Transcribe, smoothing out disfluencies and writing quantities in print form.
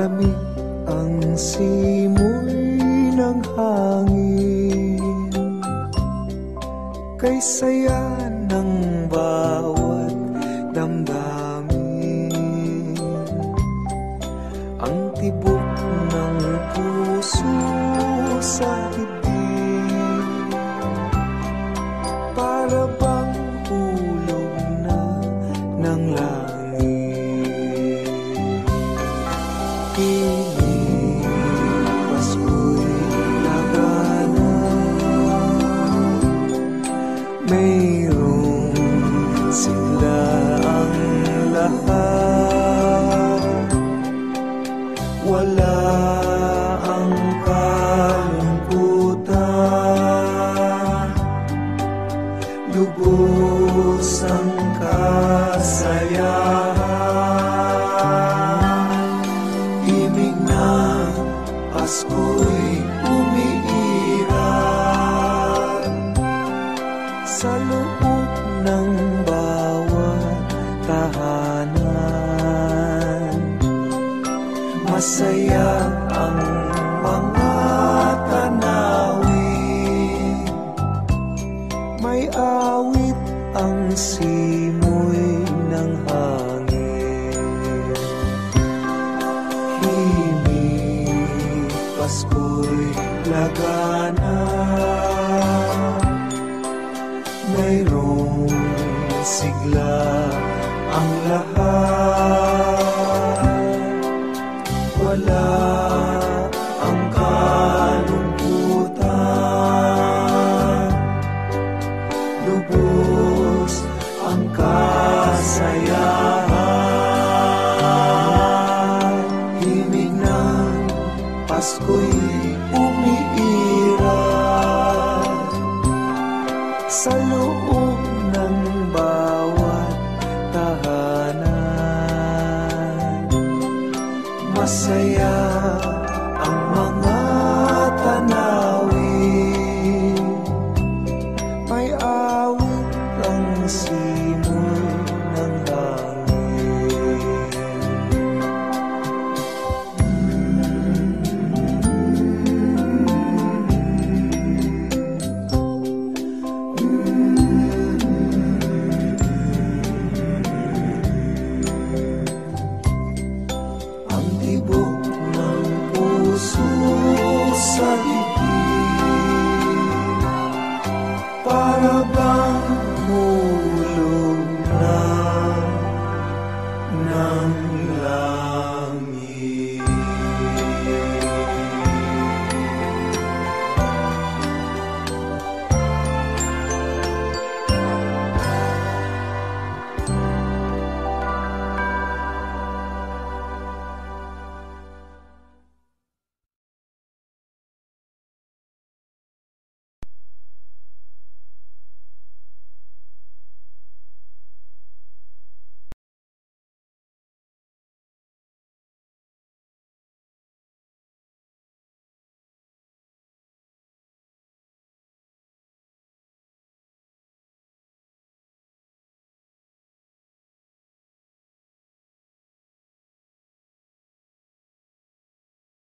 malamig ang simoy ng hangin, kay saya ng bawat damdamin. Ang tibok ng puso sa ibig, para bang ulog na ng langit. Himig ng Pasko'y nakana, mayroong sigla ang lahat. Wala ang kalungkutan, lubos ang kasayahan. Himig ng Pasko'y umiiral sa loob ng bawat tahanan. Masaya ang mga tanawin, may awit ang simoy ng hangin. Himig ng Pasko'y lagana, mayroong sigla ang lahat. Wala ang kalungkutan, lubos ang kasayahan. Pasko'y umiiral sa loob ng bawat tahanan. Masaya ang mga